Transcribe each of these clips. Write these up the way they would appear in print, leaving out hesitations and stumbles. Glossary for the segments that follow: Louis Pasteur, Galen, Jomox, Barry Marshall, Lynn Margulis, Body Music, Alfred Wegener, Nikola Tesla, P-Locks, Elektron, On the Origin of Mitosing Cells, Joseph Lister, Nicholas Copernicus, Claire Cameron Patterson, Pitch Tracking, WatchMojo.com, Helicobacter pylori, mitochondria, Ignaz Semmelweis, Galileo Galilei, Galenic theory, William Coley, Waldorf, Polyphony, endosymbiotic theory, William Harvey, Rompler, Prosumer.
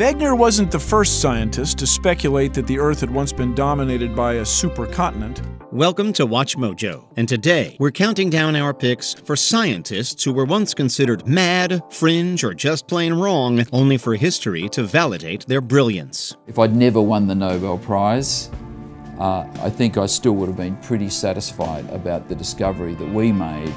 Wegener wasn't the first scientist to speculate that the Earth had once been dominated by a supercontinent. Welcome to Watch Mojo, and today we're counting down our picks for scientists who were once considered mad, fringe, or just plain wrong, only for history to validate their brilliance. If I'd never won the Nobel Prize, I think I still would have been pretty satisfied about the discovery that we made.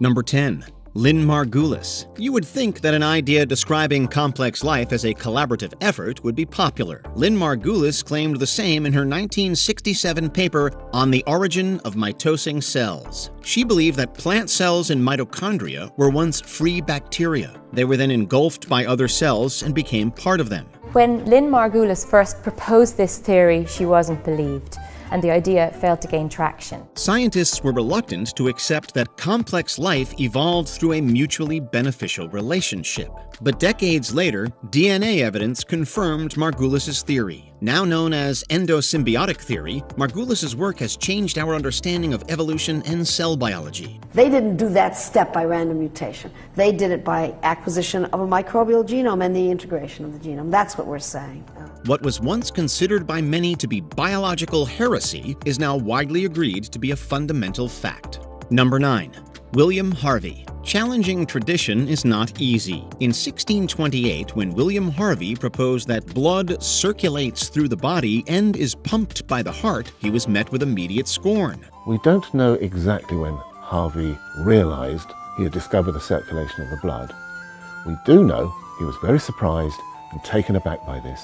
Number 10. Lynn Margulis. You would think that an idea describing complex life as a collaborative effort would be popular. Lynn Margulis claimed the same in her 1967 paper, On the Origin of Mitosing Cells. She believed that plant cells in mitochondria were once free bacteria. They were then engulfed by other cells and became part of them. When Lynn Margulis first proposed this theory, she wasn't believed, and the idea failed to gain traction. Scientists were reluctant to accept that complex life evolved through a mutually beneficial relationship. But decades later, DNA evidence confirmed Margulis's theory. Now known as endosymbiotic theory, Margulis's work has changed our understanding of evolution and cell biology. They didn't do that step by random mutation. They did it by acquisition of a microbial genome and the integration of the genome. That's what we're saying. What was once considered by many to be biological heresy is now widely agreed to be a fundamental fact. Number 9. William Harvey. Challenging tradition is not easy. In 1628, when William Harvey proposed that blood circulates through the body and is pumped by the heart, he was met with immediate scorn. We don't know exactly when Harvey realized he had discovered the circulation of the blood. We do know he was very surprised and taken aback by this,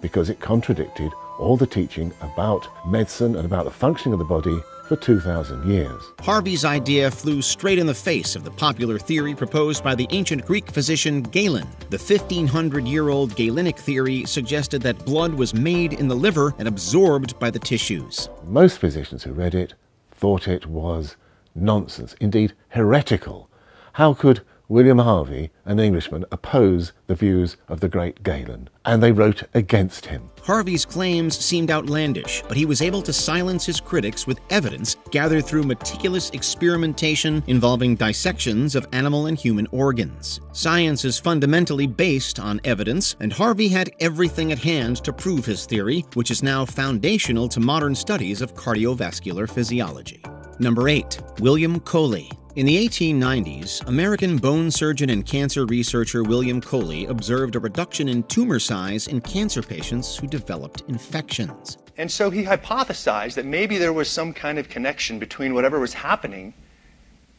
because it contradicted all the teaching about medicine and about the functioning of the body for 2,000 years. Harvey's idea flew straight in the face of the popular theory proposed by the ancient Greek physician Galen. The 1,500-year-old Galenic theory suggested that blood was made in the liver and absorbed by the tissues. Most physicians who read it thought it was nonsense, indeed heretical. How could William Harvey, an Englishman, opposed the views of the great Galen, and they wrote against him. Harvey's claims seemed outlandish, but he was able to silence his critics with evidence gathered through meticulous experimentation involving dissections of animal and human organs. Science is fundamentally based on evidence, and Harvey had everything at hand to prove his theory, which is now foundational to modern studies of cardiovascular physiology. Number 8. William Coley. In the 1890s, American bone surgeon and cancer researcher William Coley observed a reduction in tumor size in cancer patients who developed infections. And so he hypothesized that maybe there was some kind of connection between whatever was happening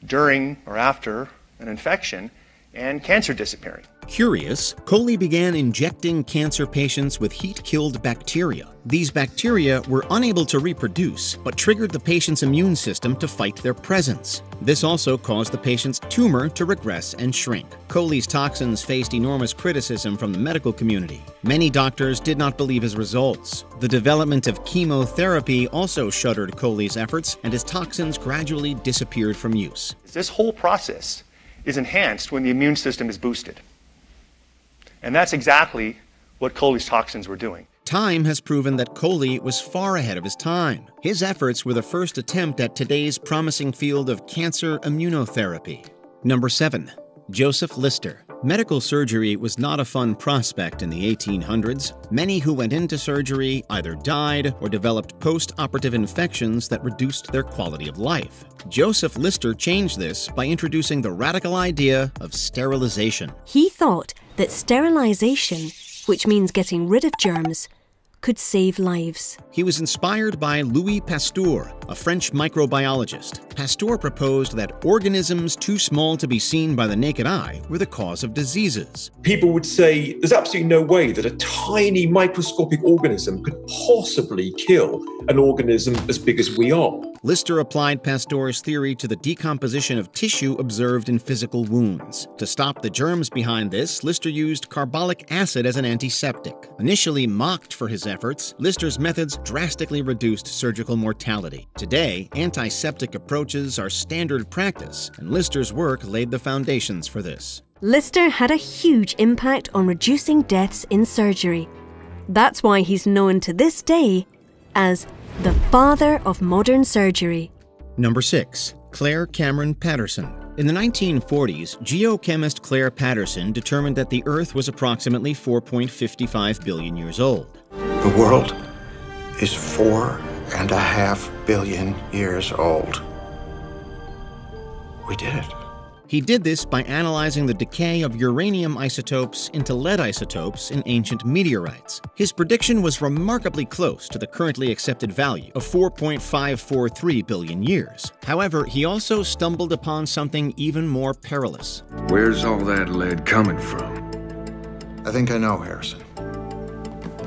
during or after an infection and cancer disappearing. Curious, Coley began injecting cancer patients with heat-killed bacteria. These bacteria were unable to reproduce, but triggered the patient's immune system to fight their presence. This also caused the patient's tumor to regress and shrink. Coley's toxins faced enormous criticism from the medical community. Many doctors did not believe his results. The development of chemotherapy also shuttered Coley's efforts, and his toxins gradually disappeared from use. This whole process is enhanced when the immune system is boosted. And that's exactly what Coley's toxins were doing. Time has proven that Coley was far ahead of his time. His efforts were the first attempt at today's promising field of cancer immunotherapy. Number 7. Joseph Lister. Medical surgery was not a fun prospect in the 1800s. Many who went into surgery either died or developed post-operative infections that reduced their quality of life. Joseph Lister changed this by introducing the radical idea of sterilization. He thought that sterilization, which means getting rid of germs, could save lives. He was inspired by Louis Pasteur, a French microbiologist. Pasteur proposed that organisms too small to be seen by the naked eye were the cause of diseases. People would say there's absolutely no way that a tiny microscopic organism could possibly kill an organism as big as we are. Lister applied Pasteur's theory to the decomposition of tissue observed in physical wounds. To stop the germs behind this, Lister used carbolic acid as an antiseptic. Initially mocked for his efforts, Lister's methods drastically reduced surgical mortality. Today, antiseptic approaches are standard practice, and Lister's work laid the foundations for this. Lister had a huge impact on reducing deaths in surgery. That's why he's known to this day as the father of modern surgery. Number 6. Claire Cameron Patterson. In the 1940s, geochemist Claire Patterson determined that the Earth was approximately 4.55 billion years old. The world is 4.5 billion years old. We did it. He did this by analyzing the decay of uranium isotopes into lead isotopes in ancient meteorites. His prediction was remarkably close to the currently accepted value of 4.543 billion years. However, he also stumbled upon something even more perilous. Where's all that lead coming from? I think I know, Harrison.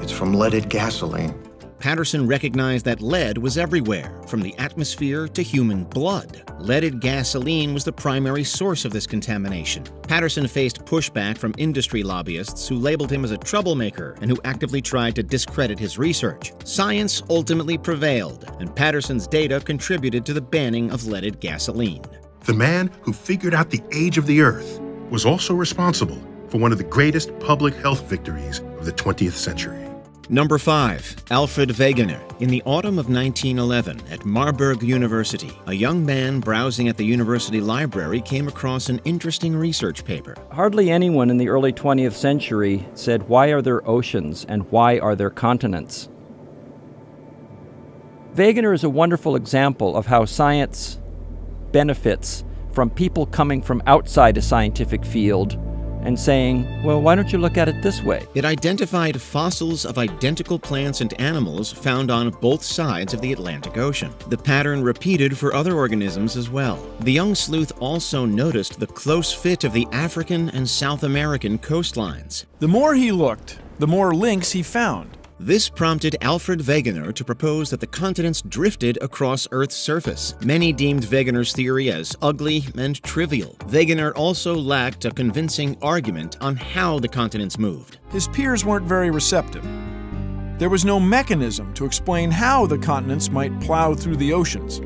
It's from leaded gasoline. Patterson recognized that lead was everywhere, from the atmosphere to human blood. Leaded gasoline was the primary source of this contamination. Patterson faced pushback from industry lobbyists who labeled him as a troublemaker and who actively tried to discredit his research. Science ultimately prevailed, and Patterson's data contributed to the banning of leaded gasoline. The man who figured out the age of the Earth was also responsible for one of the greatest public health victories of the 20th century. Number 5. Alfred Wegener. In the autumn of 1911, at Marburg University, a young man browsing at the university library came across an interesting research paper. Hardly anyone in the early 20th century said, why are there oceans and why are there continents? Wegener is a wonderful example of how science benefits from people coming from outside a scientific field and saying, well, why don't you look at it this way? It identified fossils of identical plants and animals found on both sides of the Atlantic Ocean. The pattern repeated for other organisms as well. The young sleuth also noticed the close fit of the African and South American coastlines. The more he looked, the more links he found. This prompted Alfred Wegener to propose that the continents drifted across Earth's surface. Many deemed Wegener's theory as ugly and trivial. Wegener also lacked a convincing argument on how the continents moved. His peers weren't very receptive. There was no mechanism to explain how the continents might plow through the oceans.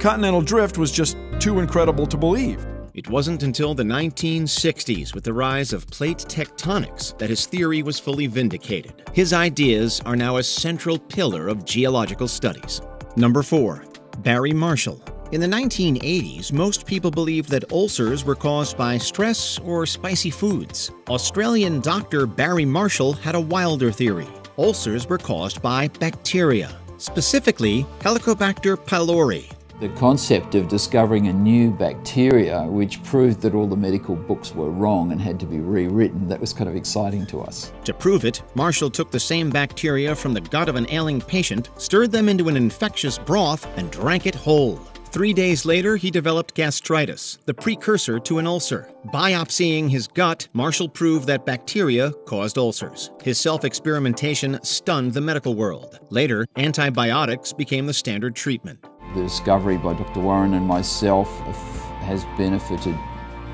Continental drift was just too incredible to believe. It wasn't until the 1960s, with the rise of plate tectonics, that his theory was fully vindicated. His ideas are now a central pillar of geological studies. Number 4. Barry Marshall. In the 1980s, most people believed that ulcers were caused by stress or spicy foods. Australian doctor Barry Marshall had a wilder theory. Ulcers were caused by bacteria, specifically Helicobacter pylori. The concept of discovering a new bacteria, which proved that all the medical books were wrong and had to be rewritten, that was kind of exciting to us. To prove it, Marshall took the same bacteria from the gut of an ailing patient, stirred them into an infectious broth, and drank it whole. 3 days later, he developed gastritis, the precursor to an ulcer. Biopsying his gut, Marshall proved that bacteria caused ulcers. His self-experimentation stunned the medical world. Later, antibiotics became the standard treatment. The discovery by Dr. Warren and myself has benefited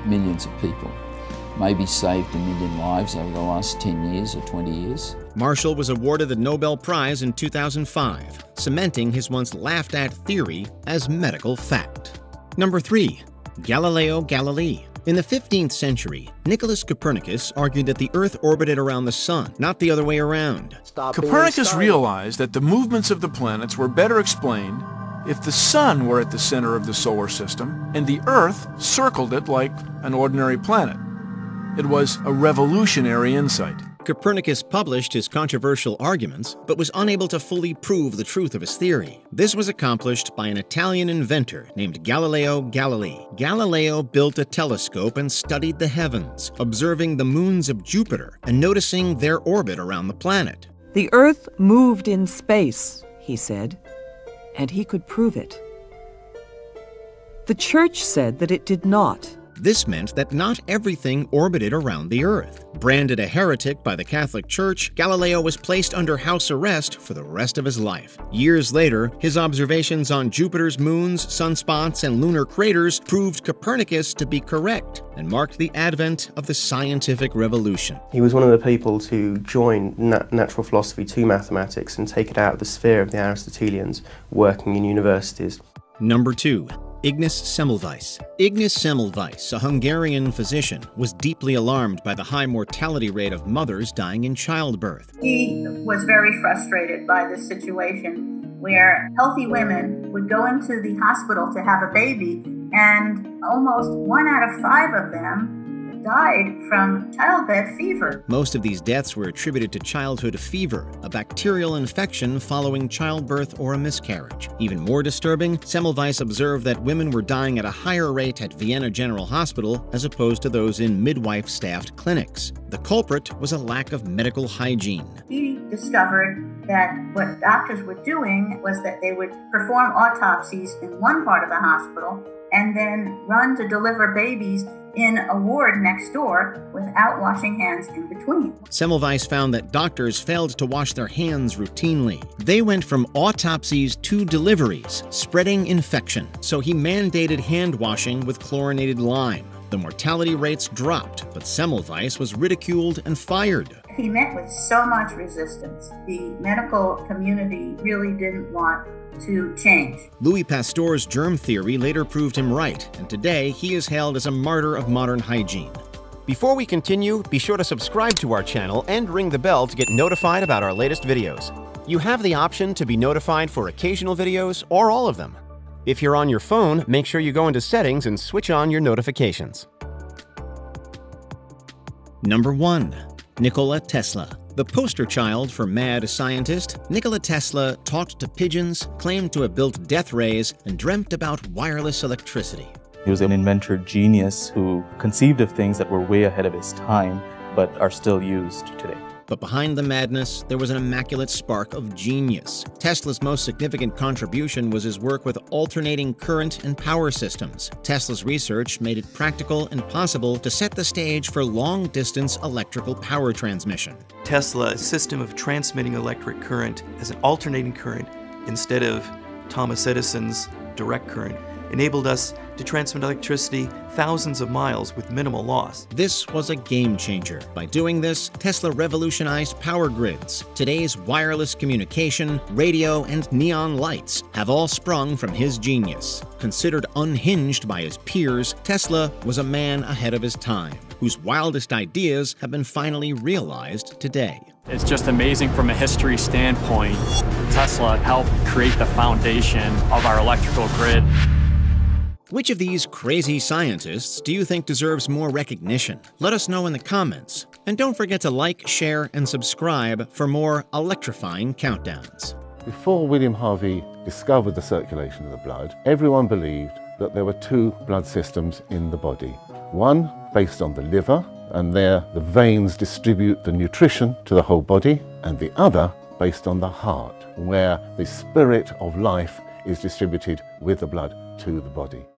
millions of people, maybe saved a million lives over the last 10 years or 20 years. Marshall was awarded the Nobel Prize in 2005, cementing his once laughed-at theory as medical fact. Number 3. Galileo Galilei. In the 15th century, Nicholas Copernicus argued that the Earth orbited around the Sun, not the other way around. Copernicus realized that the movements of the planets were better explained if the Sun were at the center of the solar system and the Earth circled it like an ordinary planet. It was a revolutionary insight. Copernicus published his controversial arguments, but was unable to fully prove the truth of his theory. This was accomplished by an Italian inventor named Galileo Galilei. Galileo built a telescope and studied the heavens, observing the moons of Jupiter and noticing their orbit around the planet. The Earth moved in space, he said, and he could prove it. The Church said that it did not. This meant that not everything orbited around the Earth. Branded a heretic by the Catholic Church, Galileo was placed under house arrest for the rest of his life. Years later, his observations on Jupiter's moons, sunspots, and lunar craters proved Copernicus to be correct and marked the advent of the scientific revolution. He was one of the people to join natural philosophy to mathematics and take it out of the sphere of the Aristotelians working in universities. Number 2. Ignaz Semmelweis. Ignaz Semmelweis, a Hungarian physician, was deeply alarmed by the high mortality rate of mothers dying in childbirth. He was very frustrated by this situation where healthy women would go into the hospital to have a baby and almost 1 out of 5 of them died from childbed fever. Most of these deaths were attributed to childhood fever, a bacterial infection following childbirth or a miscarriage. Even more disturbing, Semmelweis observed that women were dying at a higher rate at Vienna General Hospital as opposed to those in midwife-staffed clinics. The culprit was a lack of medical hygiene. He discovered that what doctors were doing was that they would perform autopsies in one part of the hospital and then run to deliver babies in a ward next door without washing hands in between. Semmelweis found that doctors failed to wash their hands routinely. They went from autopsies to deliveries, spreading infection. So he mandated hand washing with chlorinated lime. The mortality rates dropped, but Semmelweis was ridiculed and fired. He met with so much resistance. The medical community really didn't want to change. Louis Pasteur's germ theory later proved him right, and today he is hailed as a martyr of modern hygiene. Before we continue, be sure to subscribe to our channel and ring the bell to get notified about our latest videos. You have the option to be notified for occasional videos or all of them. If you're on your phone, make sure you go into Settings and switch on your notifications. Number 1. Nikola Tesla. The poster child for mad scientist, Nikola Tesla talked to pigeons, claimed to have built death rays, and dreamt about wireless electricity. He was an inventor genius who conceived of things that were way ahead of his time, but are still used today. But behind the madness, there was an immaculate spark of genius. Tesla's most significant contribution was his work with alternating current and power systems. Tesla's research made it practical and possible to set the stage for long-distance electrical power transmission. Tesla's system of transmitting electric current as an alternating current instead of Thomas Edison's direct current enabled us to transmit electricity thousands of miles with minimal loss. This was a game changer. By doing this, Tesla revolutionized power grids. Today's wireless communication, radio, and neon lights have all sprung from his genius. Considered unhinged by his peers, Tesla was a man ahead of his time, whose wildest ideas have been finally realized today. It's just amazing from a history standpoint. Tesla helped create the foundation of our electrical grid. Which of these crazy scientists do you think deserves more recognition? Let us know in the comments. And don't forget to like, share, and subscribe for more electrifying countdowns. Before William Harvey discovered the circulation of the blood, everyone believed that there were two blood systems in the body. One based on the liver, and there the veins distribute the nutrition to the whole body, and the other based on the heart, where the spirit of life is distributed with the blood to the body.